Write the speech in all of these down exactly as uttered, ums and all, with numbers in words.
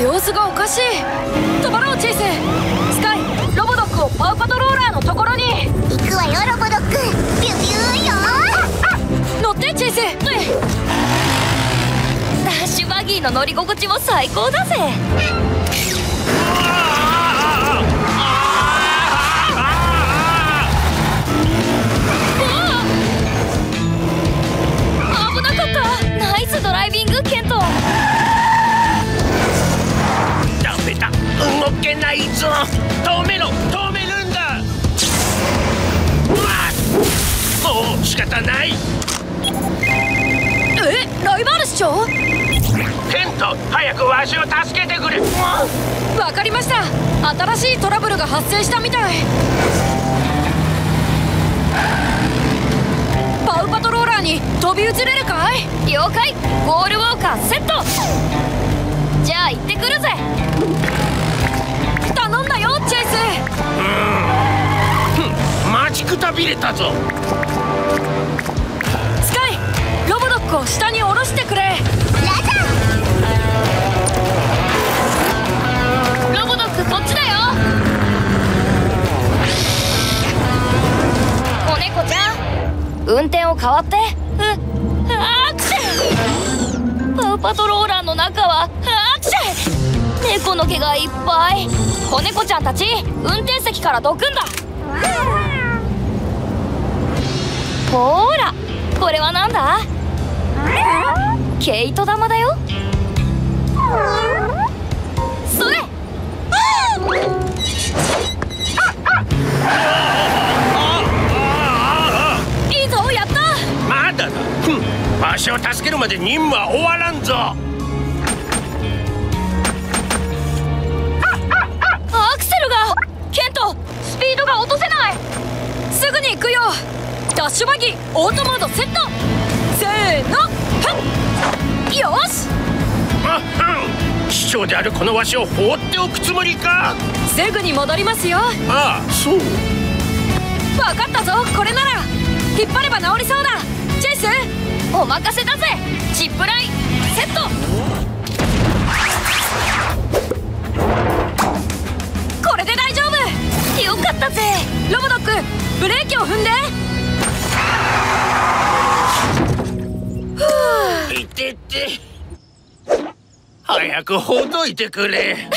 様子がおかしい。止まろうチーズ。スカイ、ロボドックをパウパトローラーのところに。行くわよロボドック。ビュービューよー。乗ってチーズ。ダッシュバギーの乗り心地も最高だぜ。危なかった。ナイスドライビングケント。動けないぞ。止めろ、止めるんだ。もう仕方ない。え、ライバル市長ケント、早くわしを助けてくれ。わかりました。新しいトラブルが発生したみたい。パウパトローラーに飛び移れるかい。了解。ゴールウォーカーセット。じゃあ行ってくるぜ。頼んだよチェイス。うん、待ちくたびれたぞ。スカイ、ロボドックを下に下ろしてくれ。やだ。ロボドックこっちだよ。子猫ちゃん、運転を代わって。うあっくせ。パウパトローラーの中はあっくせ。猫の毛がいっぱい。子猫ちゃんたち、運転席からどくんだ。ほーら、これはなんだ。毛糸玉だよ。それ。いいぞ、やった。まだだ。ふん、わしを助けるまで任務は終わらんぞ。落とせない。すぐに行くよ。ダッシュバギーオートモードセット。せーの、よし。あっ、うん、市長であるこのわしを放っておくつもりか。すぐに戻りますよ。ああ、そう。わかったぞ。これなら引っ張れば治りそうだ。チェイス、お任せだぜ。ジップラインセット。これで大丈夫。よかったぜロボドック。ブレーキを踏んで。いてて、早くほどいてくれ。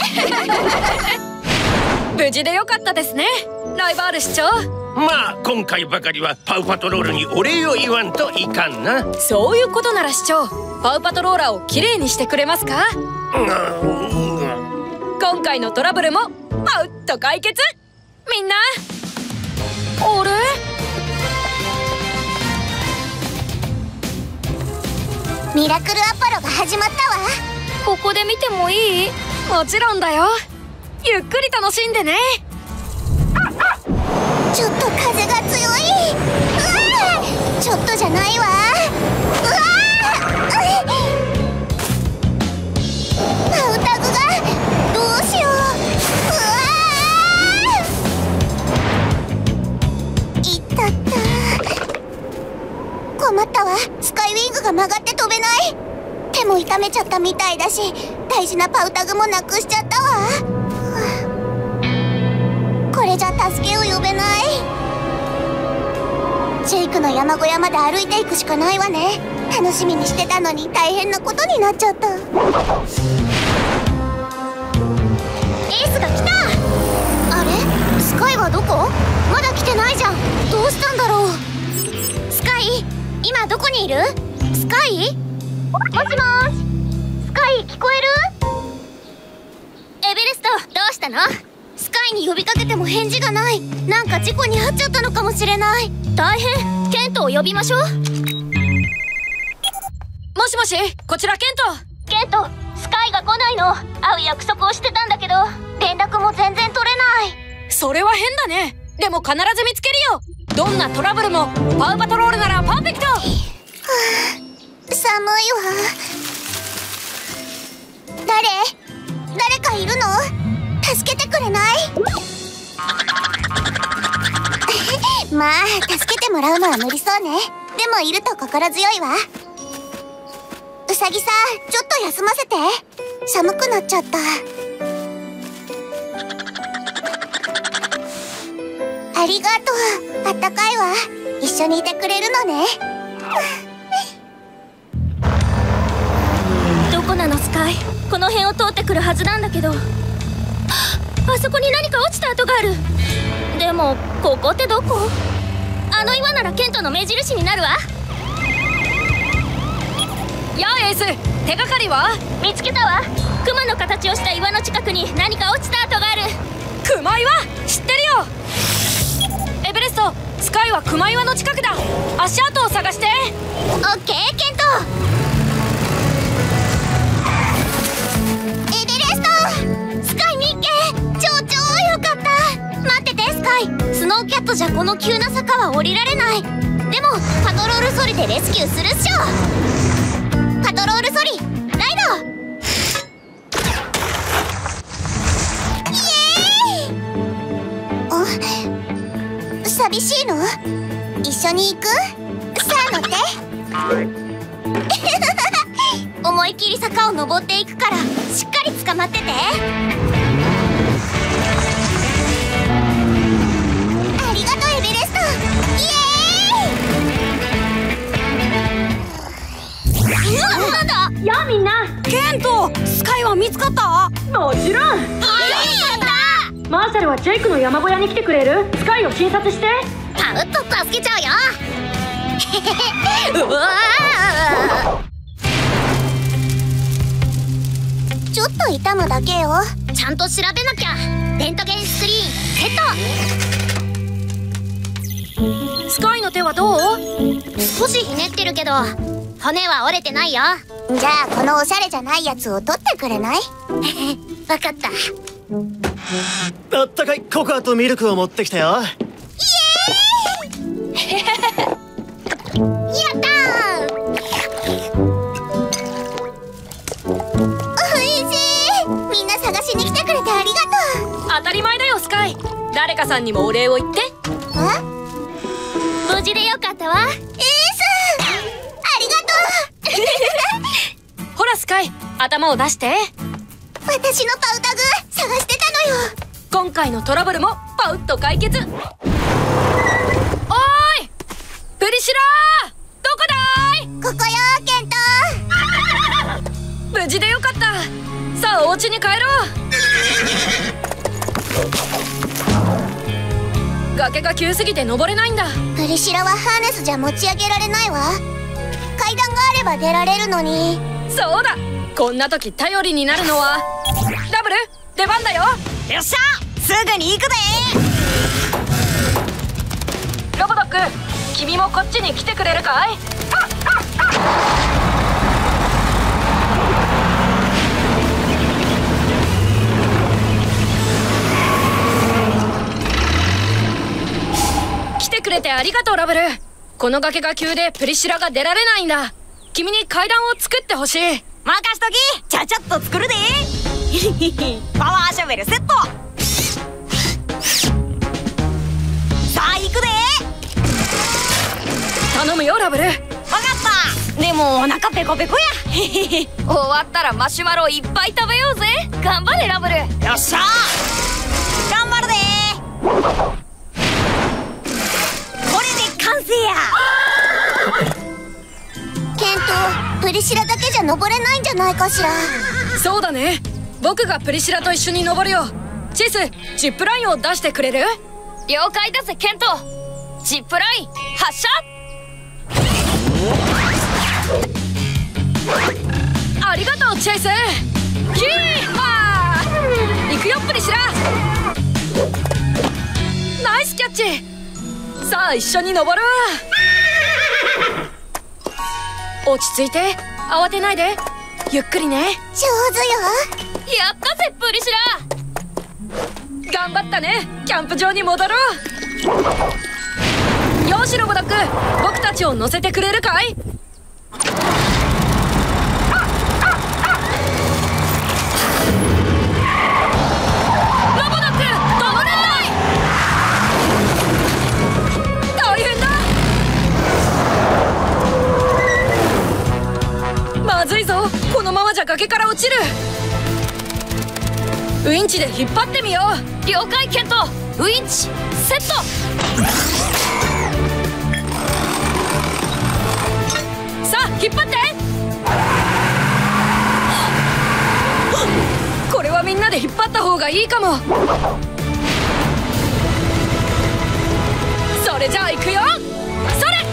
無事でよかったですねライバール市長。まあ今回ばかりはパウパトロールにお礼を言わんといかんな。そういうことなら市長、パウパトローラーをきれいにしてくれますか。今回のトラブルもパウッと解決。みんな、あれ？ミラクルアポロが始まったわ。ここで見てもいい？もちろんだよ。ゆっくり楽しんでね。ちょっと風が強い。うわ、ちょっとじゃないわ。うわ、アウタグがどうしよう。うわ、困ったわ。スカイウィングが曲がって飛べない。手も痛めちゃったみたいだし、大事なパウタグもなくしちゃったわ。これじゃ助けを呼べない。ジェイクの山小屋まで歩いていくしかないわね。楽しみにしてたのに大変なことになっちゃった。エースが来た。あれ、スカイはどこ？まだ来てないじゃん。どうしたんだろう。スカイ、今どこにいる？スカイ？もしもーし、スカイ聞こえる？エベレスト、どうしたの？スカイに呼びかけても返事がない。なんか事故に遭っちゃったのかもしれない。大変。ケントを呼びましょう。もしもし、こちらケント。ケント、スカイが来ないの。会う約束をしてたんだけど、連絡も全然取れない。それは変だね。でも必ず見つけるよ。どんなトラブルもパウパトロールならパーフェクト。はあ、寒いわ。誰誰かいるの？助けてくれない？まあ助けてもらうのは無理そうね。でもいると心強いわ。うさぎさん、ちょっと休ませて。寒くなっちゃった。ありがとう。あったかいわ。一緒にいてくれるのね。どこなのスカイ？この辺を通ってくるはずなんだけど。あそこに何か落ちた跡がある。でもここってどこ？あの岩ならケントの目印になるわ。やあエース、手がかりは見つけたわ。クマの形をした岩の近くに何か落ちた跡がある。クマ岩知ってるよ。エベレスト、スカイはクマ岩の近くだ。足跡を探して。オッケーケント。エベレスト、スカイ見っけ。超超よかった。待っててスカイ、スノーキャットじゃこの急な坂は降りられない。でもパトロールソリでレスキューするっしょ。パトロールソリライド。イエーイ。あ、寂しいの？一緒に行く？さあ乗って。思い切り坂を登っていくからしっかり捕まってて。ありがとうエベレスト。イエーイ。なんだやあみんな。ケント、スカイは見つかった？もちろん。やった。マーシャルはジェイクの山小屋に来てくれる？スカイを診察して。パウッと助けちゃうよ。うわちょっと痛むだけよ。ちゃんと調べなきゃ。レントゲンスリーセット。スカイの手はどう？少しひねってるけど骨は折れてないよ。じゃあこのおしゃれじゃないやつを取ってくれない？わかった。あったかいココアとミルクを持ってきたよ。イエーイ。やったー。おいしい。みんな探しに来てくれてありがとう。当たり前だよスカイ。誰かさんにもお礼を言って。え？無事でよかったわ。ほらスカイ、頭を出して。私のパウタグ探してたのよ。今回のトラブルもパウッと解決。おーいプリシュラー、どこだーい？ここよケント。無事でよかった。さあお家に帰ろう。崖が急すぎて登れないんだ。プリシュラはハーネスじゃ持ち上げられないわ。階段があれば出られるのに。そうだ、こんな時頼りになるのはダブル。出番だよ。よっしゃ、すぐに行くぜ。ロボドック、君もこっちに来てくれるかい？あああ来てくれてありがとうラブル。この崖が急でプリシュラが出られないんだ。君に階段を作ってほしい。任しとき、ちゃちゃっと作るで。パワーショベルセット。さあ行くで。頼むよラブル。分かった。でもお腹ペコペコや。終わったらマシュマロいっぱい食べようぜ。頑張れラブル。よっしゃー。頑張るでー。ケント、プリシュラだけじゃ登れないんじゃないかしら。そうだね、僕がプリシュラと一緒に登るよ。チス、ジップラインを出してくれる？了解だぜケント。ジップライン発射。ありがとうチェイス。ヒーハー。行くよプリシュラ。ナイスキャッチ。さあ一緒に登ろう。落ち着いて、慌てないで、ゆっくりね。上手よ。やったぜプリシュラ。頑張ったね。キャンプ場に戻ろう。よしロボドック、僕たちを乗せてくれるかい？崖から落ちる。ウインチで引っ張ってみよう。了解、ケント。ウインチセット。さあ引っ張って。これはみんなで引っ張った方がいいかも。それじゃあ行くよ。それ！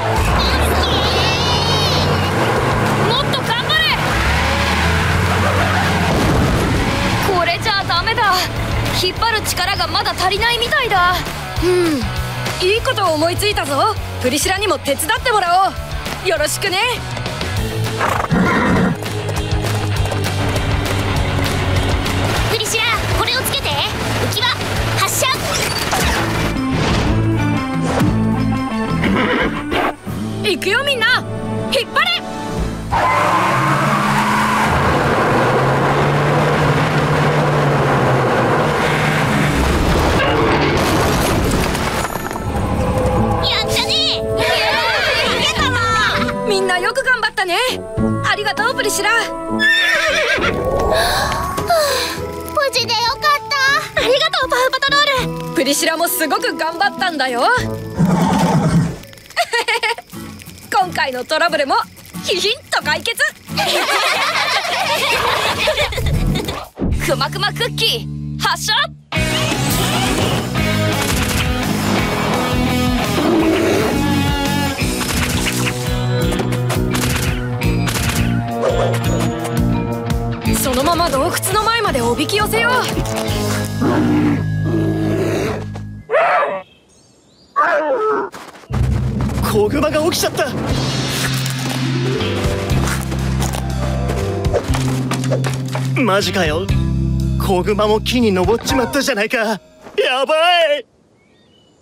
これじゃダメだ。引っ張る力がまだ足りないみたいだ。うん、いいことを思いついたぞ。プリシラにも手伝ってもらおう。よろしくね。プリシラ、これをつけて。浮き輪発射。行くよみんな、引っ張れ。よく頑張ったね。ありがとうプリシラ。無事でよかった。ありがとうパフパトロール。プリシラもすごく頑張ったんだよ。今回のトラブルもヒヒンと解決。くまくまクッキー発射。そのまま洞窟の前までおびき寄せよう。子グマが起きちゃった。マジかよ。子グマも木に登っちまったじゃないか。やばい。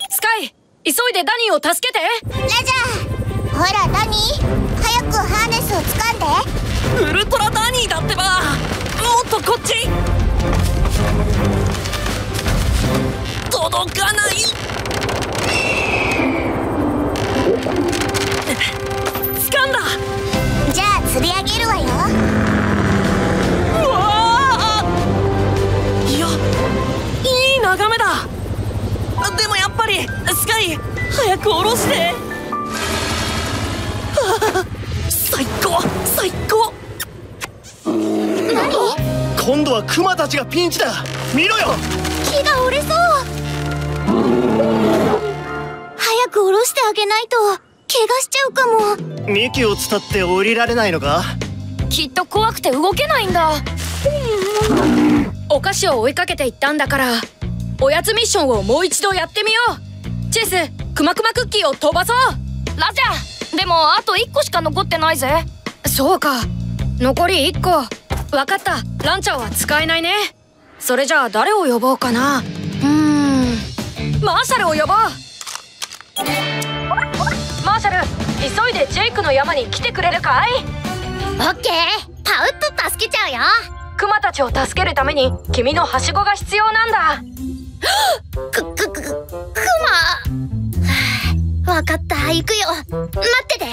スカイ、急いでダニーを助けて。ラジャー、ほらダニー、早くハーネスを掴んで。ウルトラダニーだってば。もっとこっち。届かない。掴んだ。じゃあ釣り上げるわよ。うわあ、いや、いい眺めだ。でもやっぱりスカイ、早く下ろして。ああ、最高最高。何？今度はクマたちがピンチだ。見ろよ、木が折れそう。早く下ろしてあげないと怪我しちゃうかも。幹を伝って降りられないのか。きっと怖くて動けないんだ。お菓子を追いかけていったんだから、おやつミッションをもう一度やってみよう。チェス、くまくまクッキーを飛ばそう。ラジャー、でもあといっこしか残ってないぜ。そうか、残りいっこ。わかった、ランチャーは使えないね。それじゃあ誰を呼ぼうかな。うーん、マーシャルを呼ぼう。マーシャル、急いでジェイクの山に来てくれるかい。オッケー、パウッと助けちゃうよ。クマたちを助けるために君のはしごが必要なんだ。くくくくマわかった、行くよ。待ってて。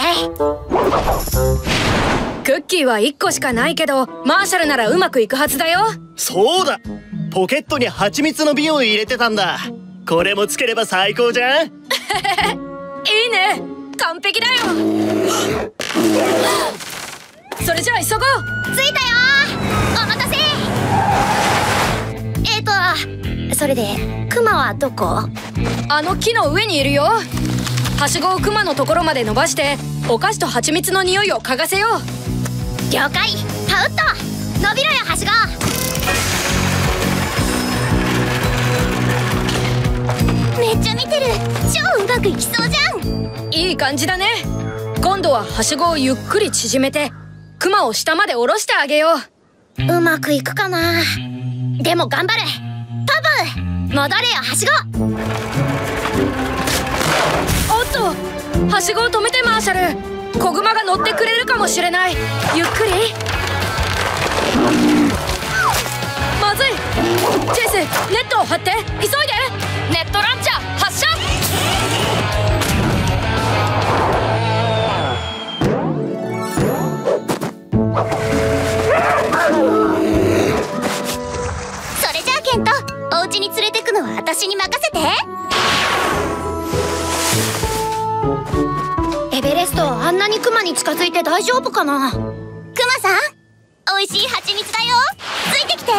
クッキーはいっこしかないけど、マーシャルならうまくいくはずだよ。そうだ、ポケットに蜂蜜の瓶を入れてたんだ。これもつければ最高じゃん。いいね、完璧だよ。それじゃあ急ごう。着いたよ。お待たせ。えーと、それでクマはどこ？あの木の上にいるよ。はしごをクマのところまで伸ばして、お菓子と蜂蜜の匂いを嗅がせよう。了解、パウッと伸びろよはしご。めっちゃ見てる。超うまくいきそうじゃん。いい感じだね。今度ははしごをゆっくり縮めて、クマを下まで下ろしてあげよう。うまくいくかな。でも頑張れ。パブ、戻れよはしご。はしごを止めてマーシャル、子グマが乗ってくれるかもしれない。ゆっくり。まずい。チェイス、ネットを張って、急いで。ネットランチャー発射。お家に連れてくのは私に任せて。エベレスト、あんなにクマに近づいて大丈夫かな。クマさん、おいしい蜂蜜だよ。ついてきて。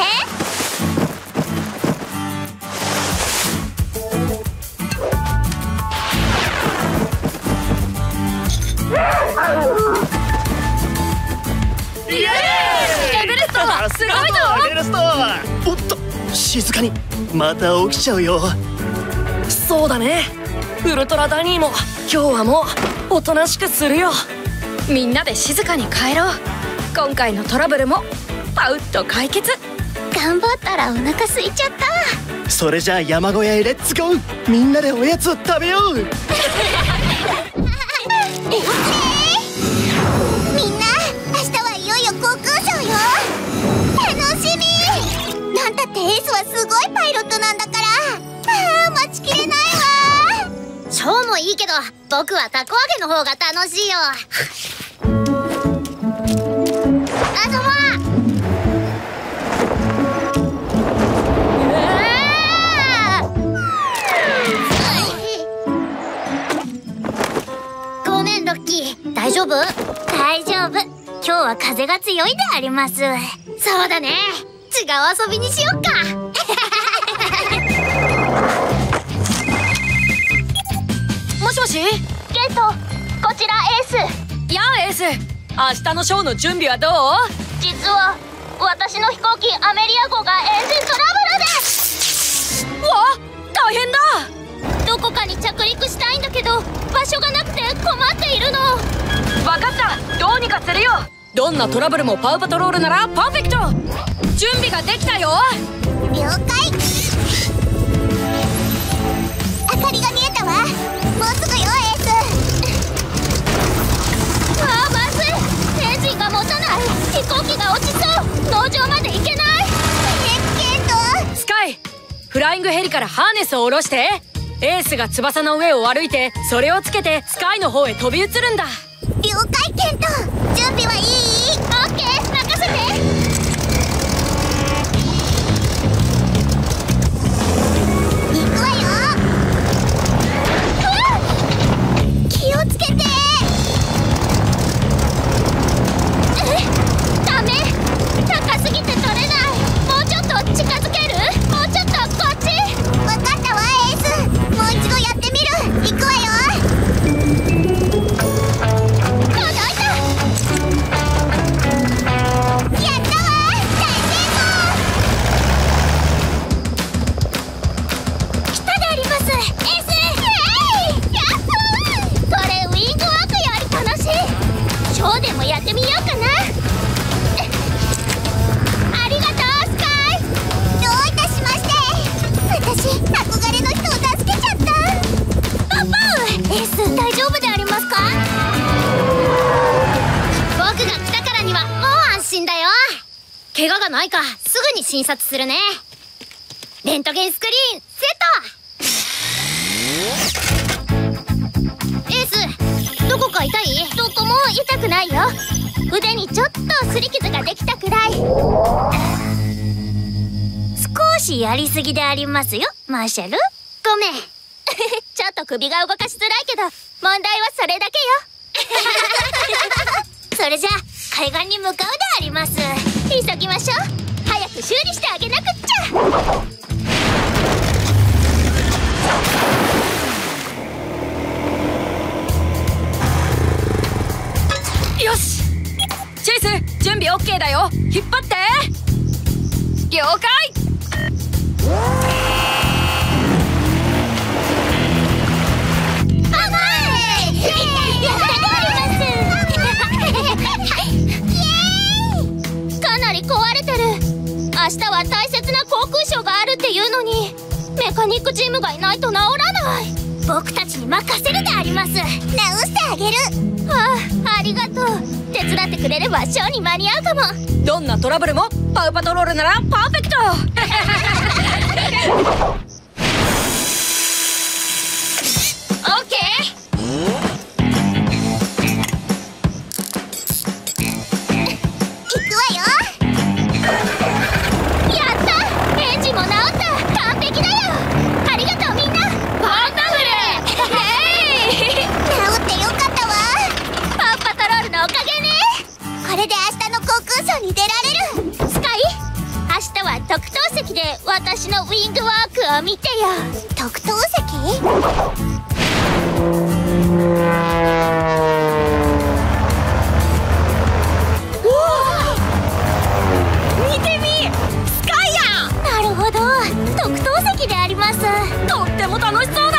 イエーイ！エベレスト、すごいぞ。エベレスト、おっと、静かに。また起きちゃうよ。そうだね、ウルトラダニーも今日はもうおとなしくするよ。みんなで静かに帰ろう。今回のトラブルもパウッと解決。頑張ったらお腹空いちゃった。それじゃあ山小屋へレッツゴー。みんなでおやつを食べよう。みんな、明日はいよいよ航空ショーよ。楽しみ。なんだってエースはすごいパイロットなんだから、あー待ちきれないわ。ショーもいいけど、僕は凧揚げの方が楽しいよ。あとは大丈夫？大丈夫。今日は風が強いであります。そうだね、違う遊びにしよっか。もしもし、ゲート、こちらエース。やあエース、明日のショーの準備はどう？実は私の飛行機アメリア号がエンジントラブルですわ。大変だ。どこかに着陸したいんだけど、場所がなくて困っているの。分かった、どうにかするよ。どんなトラブルもパウパトロールならパーフェクト。準備ができたよ。了解。明かりが見えたわ。もうすぐよエース。ああ、まずい、エンジンが持たない。飛行機が落ちそう。農場まで行けない。えっ、ゲート、スカイ、フライングヘリからハーネスを下ろして、エースが翼の上を歩いて、それをつけてスカイの方へ飛び移るんだ。了解ケント、準備はいい？オッケー、任せて。行くわよ。うわっ、気をつけて。えっ、ダメ、高すぎて取れない。もうちょっと近づける？もうちょっとこっち。分かったわエース、もう一度やってみる。行くわよ。怪我がないかすぐに診察するね。レントゲンスクリーンセット。エース、どこか痛い？どこも痛くないよ。腕にちょっと擦り傷ができたくらい。少しやりすぎでありますよマーシャル。ごめん。ちょっと首が動かしづらいけど、問題はそれだけよ。それじゃあ海岸に向かうであります。急ぎましょう。早く修理してあげなくっちゃ。よし、チェイス、準備 OK だよ。引っ張って。了解。甘い。壊れてる。明日は大切な航空ショーがあるっていうのに、メカニックチームがいないと治らない。僕たちに任せるであります。直してあげる。ああ、ありがとう。手伝ってくれればショーに間に合うかも。どんなトラブルもパウパトロールならパーフェクト。オッケー。私のウィングワークを見てよ。特等席。とっても楽しそうだ。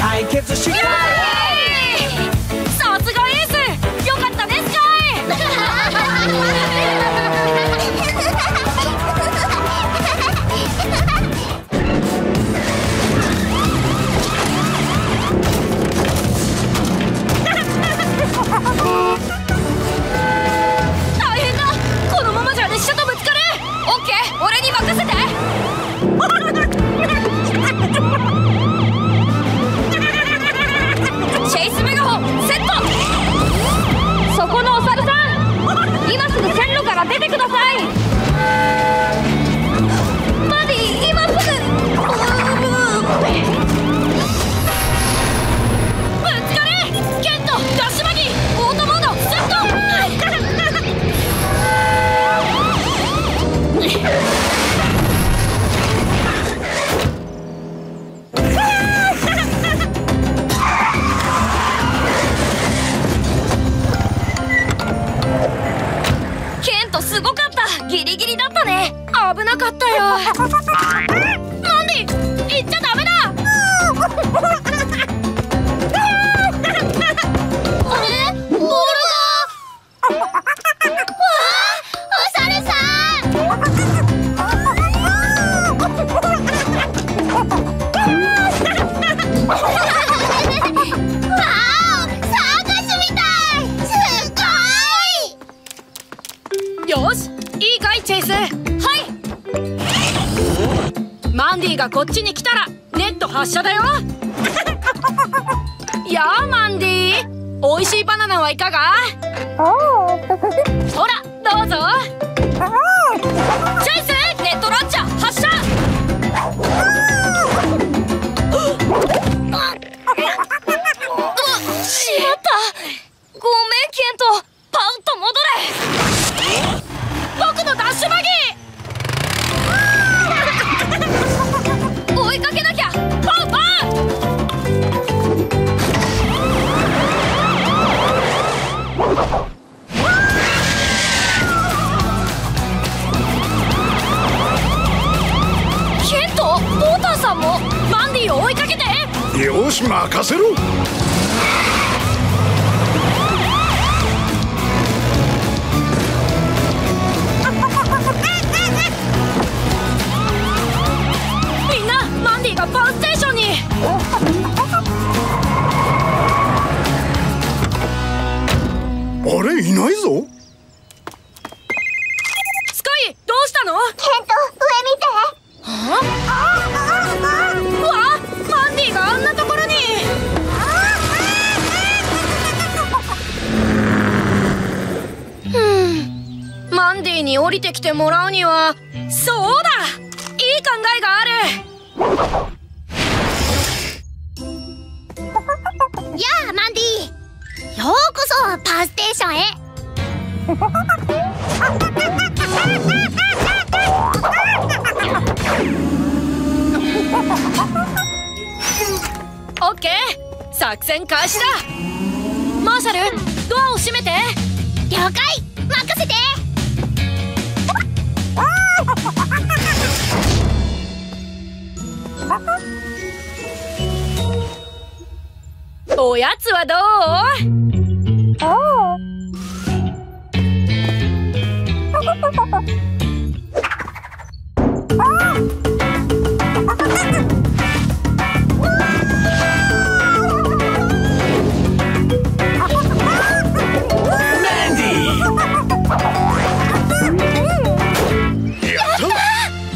解決しよう。さすがエース、よかったですかい。俺に任せて。チェイスメガホンセット。そこのお猿さん、今すぐ線路から出てください。マディ、今すぐ。ぶつかれ。ケント、ダッシュバギー、オートモードセット。あケント、すごかった。ギリギリだったね。危なかったよ。マンディ、行っちゃダメだ。あれ、ボールが。マンディがこっちに来たらネット発射だよ。やあマンディ、おいしいバナナはいかが？ほらどうぞ。チェイスネットランチャー発射。しまった。ごめんケント、パウンと戻れ。僕のダッシュバギー追いかけなきゃ。パンパンケント、ポーターさんもマンディを追いかけて。よし任せろ。パンステーションに。あれ、いないぞ。スカイ、どうしたの？ケント、上見て。うわ、マンディがあんなところに。うん、マンディに降りてきてもらうには、そうだ、いい考えがある。やあマンディ、ようこそパンステーションへ。オッケー、作戦開始だ。マーシャル、ドアを閉めて。了解、任せて。おやつはどう？あ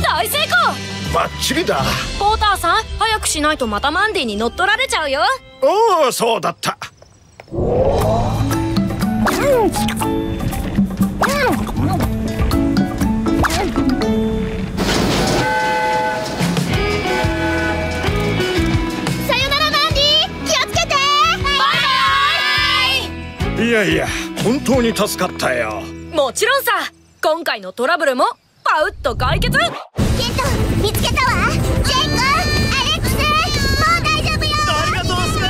大成功！バッチリだ。ポーターさん、早くしないとまたマンディに乗っ取られちゃうよ。おお、そうだった。さよならマンディ、気をつけて。バイバイ。いやいや、本当に助かったよ。もちろんさ。今回のトラブルもパウッと解決。ゲット見つけたわ。ジェイコ、アレックス、もう大丈夫よ。ありがとうスネ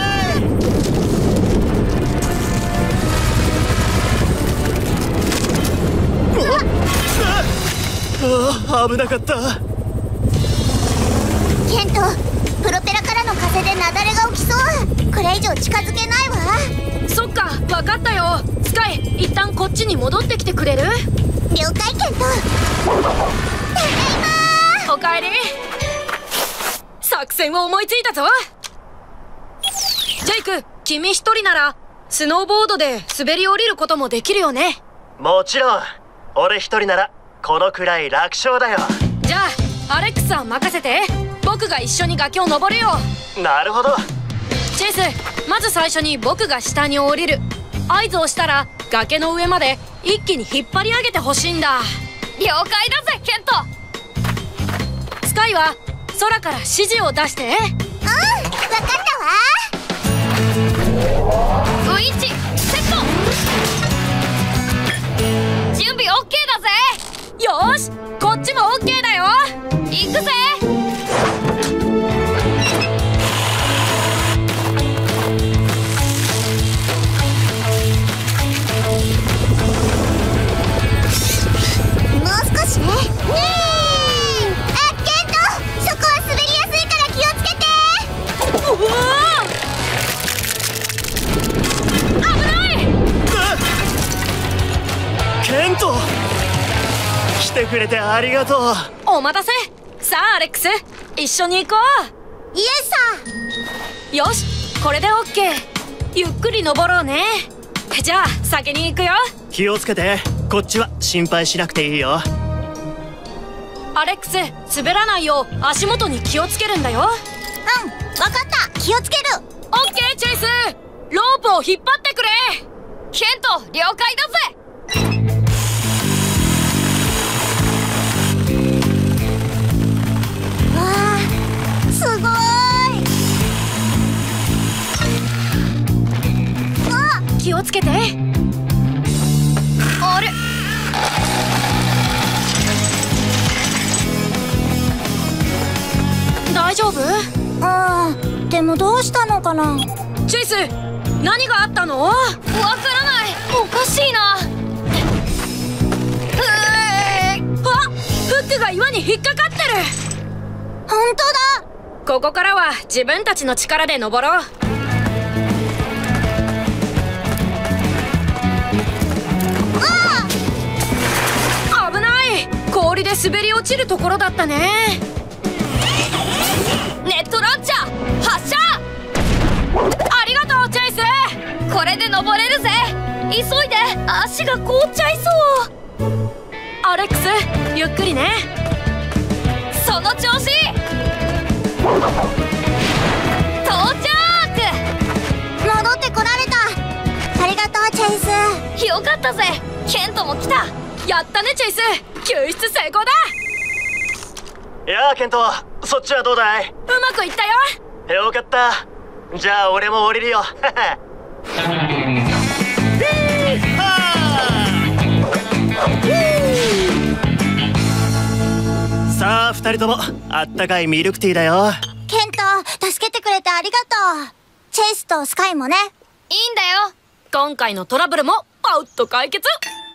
イ。ああ危なかった。ケント、プロペラからの風で雪崩が起きそう。これ以上近づけないわ。そっか、分かったよ。スカイ、一旦こっちに戻ってきてくれる？了解ケント。ただいまー。おかえり。作戦を思いついたぞ。ジェイク、君一人ならスノーボードで滑り降りることもできるよね？もちろん。俺一人ならこのくらい楽勝だよ。じゃあアレックスさん任せて。僕が一緒に崖を登るよ。なるほど。チェイス、まず最初に僕が下に降りる。合図をしたら崖の上まで一気に引っ張り上げてほしいんだ。了解だぜケント。スカイは空から指示を出して。うん、分かったわ。スイッチセット。準備 オーケー だぜ。よーし、こっちも オーケー だよ。行くぜ。ねえ、ケント、そこは滑りやすいから気をつけて。うわー、危ない。ケント、来てくれてありがとう。お待たせ。さあアレックス、一緒に行こう。イエスさ。よし、これで オーケー。 ゆっくり登ろうね。じゃあ先に行くよ。気をつけて。こっちは心配しなくていいよ。アレックス、滑らないよう足元に気をつけるんだよ。うん、分かった。気をつける。オッケーチェイス、ロープを引っ張ってくれ。ケント、了解だぜ。わあ、すごい。あ、気をつけて。あれ、大丈夫？ああ、でもどうしたのかな。チェイス、何があったの？わからない。おかしいな。えー、あ、フックが岩に引っかかってる。本当だ。ここからは自分たちの力で登ろう。ああ、危ない。氷で滑り落ちるところだったね。ネットランチャー発射。ありがとうチェイス。これで登れるぜ。急いで、足が凍っちゃいそう。アレックス、ゆっくりね。その調子。到着。戻ってこられた。ありがとうチェイス。よかったぜ。ケントも来た。やったねチェイス、救出成功だ。いやーケント、そっちはどうだい？うまくいったよ。よかった。じゃあ俺も降りるよ。さあふたりともあったかいミルクティーだよ。ケント、助けてくれてありがとう。チェイスとスカイもね。いいんだよ。今回のトラブルもパウッと解決。